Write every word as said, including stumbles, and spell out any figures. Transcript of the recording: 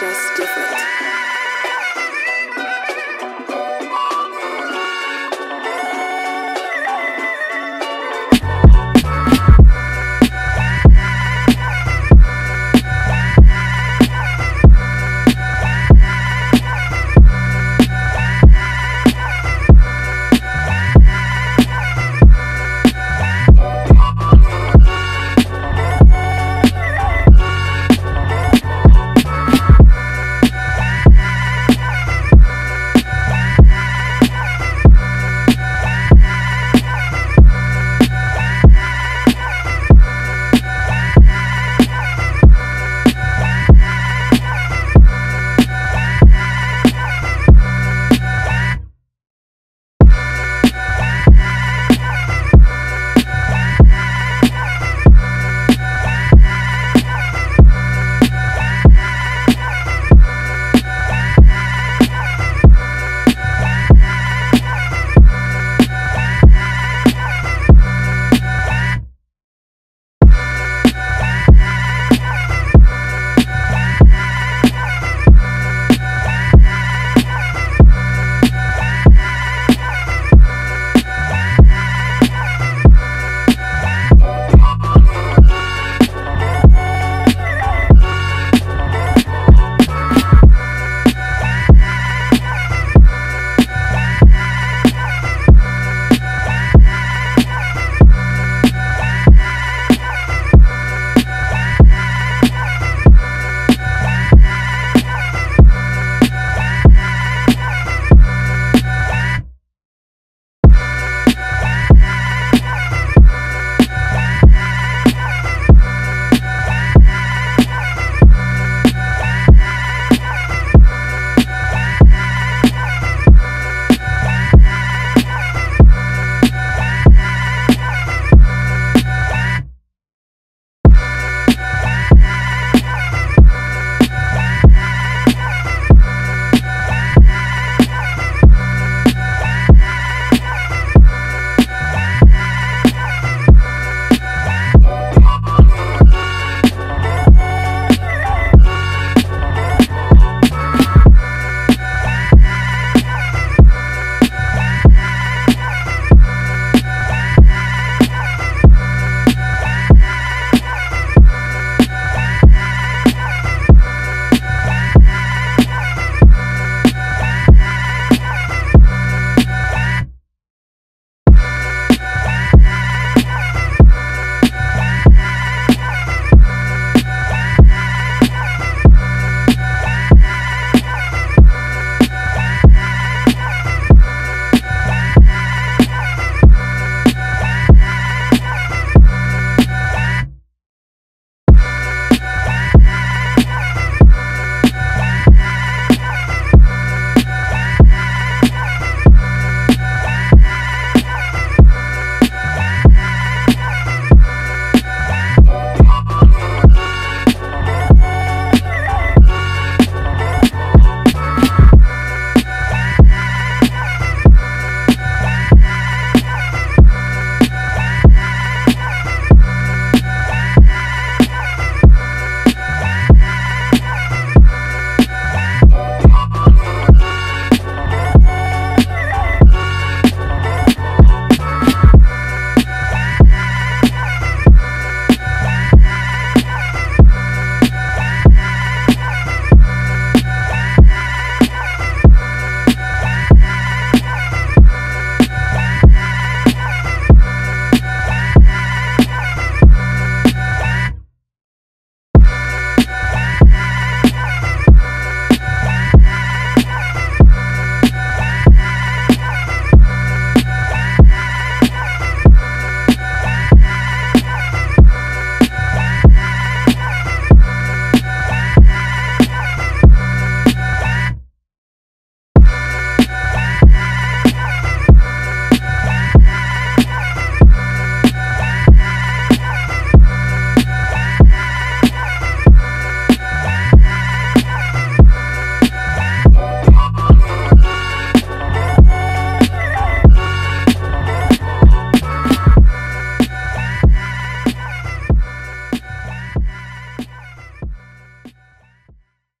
just different.